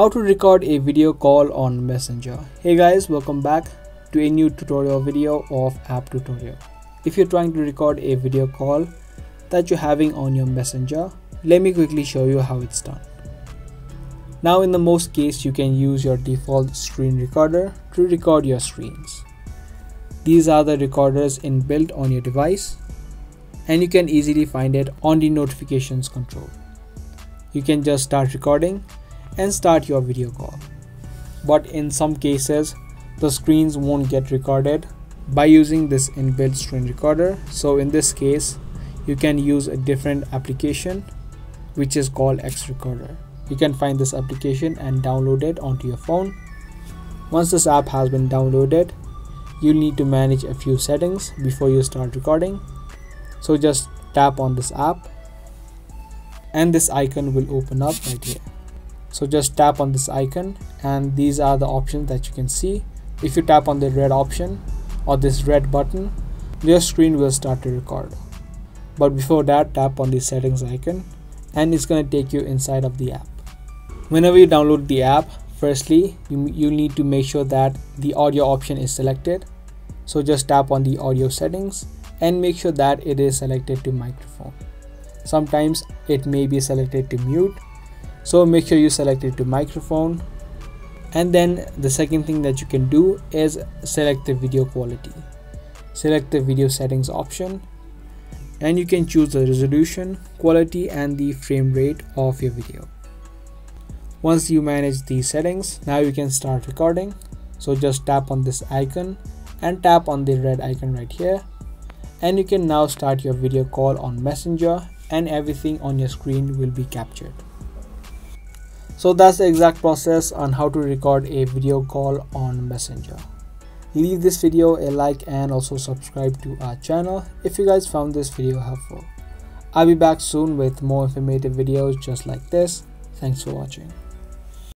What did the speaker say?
How to record a video call on Messenger. Hey guys, welcome back to a new tutorial video of App Tutorial. If you're trying to record a video call that you're having on your Messenger, let me quickly show you how it's done. Now in the most case, you can use your default screen recorder to record your screens. These are the recorders inbuilt on your device, and you can easily find it on the notifications control. You can just start recording and start your video call. But in some cases, the screens won't get recorded by using this inbuilt screen recorder. So in this case, you can use a different application which is called X Recorder. You can find this application and download it onto your phone. Once this app has been downloaded, you'll need to manage a few settings before you start recording. So just tap on this app and this icon will open up right here. So just tap on this icon and these are the options that you can see. If you tap on the red option or this red button, your screen will start to record. But before that, tap on the settings icon and it's going to take you inside of the app. Whenever you download the app, firstly, you need to make sure that the audio option is selected. So just tap on the audio settings and make sure that it is selected to microphone. Sometimes it may be selected to mute. So make sure you select it to microphone. And then the second thing that you can do is select the video quality. Select the video settings option and you can choose the resolution, quality and the frame rate of your video. Once you manage these settings, now you can start recording. So just tap on this icon and tap on the red icon right here. And you can now start your video call on Messenger and everything on your screen will be captured. So that's the exact process on how to record a video call on Messenger. Leave this video a like and also subscribe to our channel if you guys found this video helpful. I'll be back soon with more informative videos just like this. Thanks for watching.